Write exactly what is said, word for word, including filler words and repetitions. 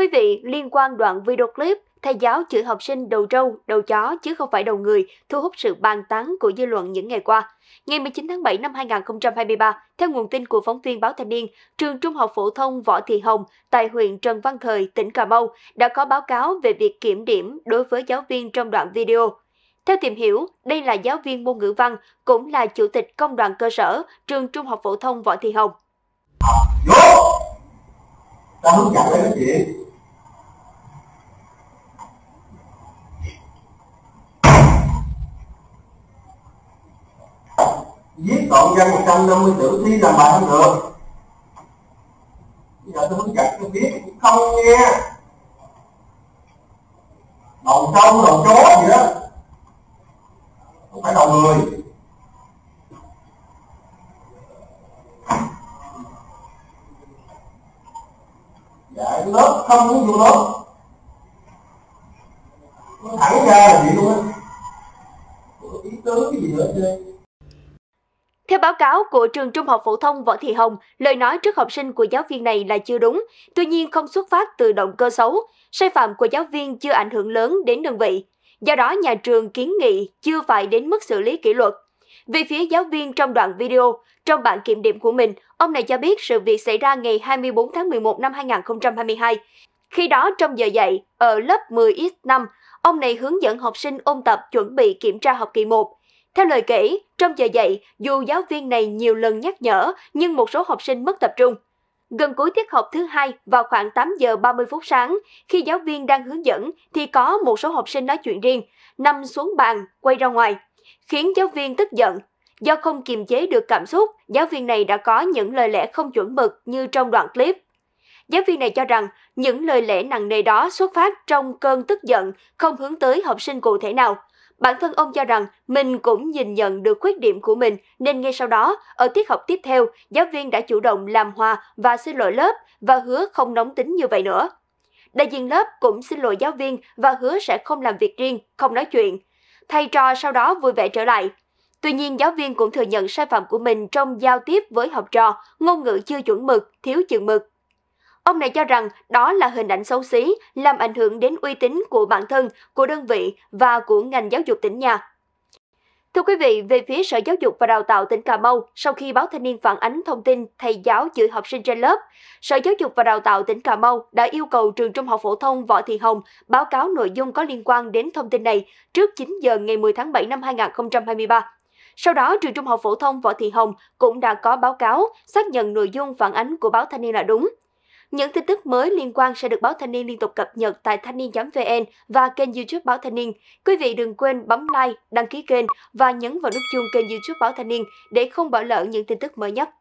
quý vị, liên quan đoạn video clip thầy giáo chửi học sinh đầu trâu, đầu chó chứ không phải đầu người thu hút sự bàn tán của dư luận những ngày qua. Ngày mười chín tháng bảy năm hai nghìn không trăm hai mươi ba, theo nguồn tin của phóng viên Báo Thanh Niên, trường Trung học phổ thông Võ Thị Hồng tại huyện Trần Văn Thời, tỉnh Cà Mau đã có báo cáo về việc kiểm điểm đối với giáo viên trong đoạn video. Theo tìm hiểu, đây là giáo viên môn ngữ văn, cũng là chủ tịch công đoàn cơ sở trường Trung học phổ thông Võ Thị Hồng. Ta không chặt đấy chị. Viết tội ra một trăm năm mươi chữ thi làm bài không được. Bây giờ tôi không chặt tôi viết cũng không nghe. Đầu trâu, đầu chó gì đó, không phải đầu người. Dạy lớp không muốn vô lớp, nó thẳng ra là gì luôn á, ý tứ cái gì nữa chứ. Theo báo cáo của trường Trung học phổ thông Võ Thị Hồng, lời nói trước học sinh của giáo viên này là chưa đúng, tuy nhiên không xuất phát từ động cơ xấu, sai phạm của giáo viên chưa ảnh hưởng lớn đến đơn vị. Do đó, nhà trường kiến nghị chưa phải đến mức xử lý kỷ luật. Về phía giáo viên trong đoạn video, trong bản kiểm điểm của mình, ông này cho biết sự việc xảy ra ngày hai mươi tư tháng mười một năm hai nghìn không trăm hai mươi hai. Khi đó, trong giờ dạy, ở lớp mười X năm, ông này hướng dẫn học sinh ôn tập chuẩn bị kiểm tra học kỳ một. Theo lời kể, trong giờ dạy, dù giáo viên này nhiều lần nhắc nhở, nhưng một số học sinh mất tập trung. Gần cuối tiết học thứ hai vào khoảng tám giờ ba mươi phút sáng, khi giáo viên đang hướng dẫn thì có một số học sinh nói chuyện riêng, nằm xuống bàn, quay ra ngoài, khiến giáo viên tức giận. Do không kiềm chế được cảm xúc, giáo viên này đã có những lời lẽ không chuẩn mực như trong đoạn clip. Giáo viên này cho rằng những lời lẽ nặng nề đó xuất phát trong cơn tức giận, không hướng tới học sinh cụ thể nào. Bản thân ông cho rằng mình cũng nhìn nhận được khuyết điểm của mình, nên ngay sau đó, ở tiết học tiếp theo, giáo viên đã chủ động làm hòa và xin lỗi lớp và hứa không nóng tính như vậy nữa. Đại diện lớp cũng xin lỗi giáo viên và hứa sẽ không làm việc riêng, không nói chuyện. Thầy trò sau đó vui vẻ trở lại. Tuy nhiên, giáo viên cũng thừa nhận sai phạm của mình trong giao tiếp với học trò, ngôn ngữ chưa chuẩn mực, thiếu chừng mực. Ông này cho rằng đó là hình ảnh xấu xí, làm ảnh hưởng đến uy tín của bản thân, của đơn vị và của ngành giáo dục tỉnh nhà. Thưa quý vị, về phía Sở Giáo dục và Đào tạo tỉnh Cà Mau, sau khi Báo Thanh Niên phản ánh thông tin thầy giáo chửi học sinh trên lớp, Sở Giáo dục và Đào tạo tỉnh Cà Mau đã yêu cầu trường Trung học phổ thông Võ Thị Hồng báo cáo nội dung có liên quan đến thông tin này trước chín giờ ngày mười tháng bảy năm hai nghìn không trăm hai mươi ba. Sau đó, trường Trung học phổ thông Võ Thị Hồng cũng đã có báo cáo xác nhận nội dung phản ánh của Báo Thanh Niên là đúng. Những tin tức mới liên quan sẽ được Báo Thanh Niên liên tục cập nhật tại thanh niên chấm vn và kênh YouTube Báo Thanh Niên. Quý vị đừng quên bấm like, đăng ký kênh và nhấn vào nút chuông kênh YouTube Báo Thanh Niên để không bỏ lỡ những tin tức mới nhất.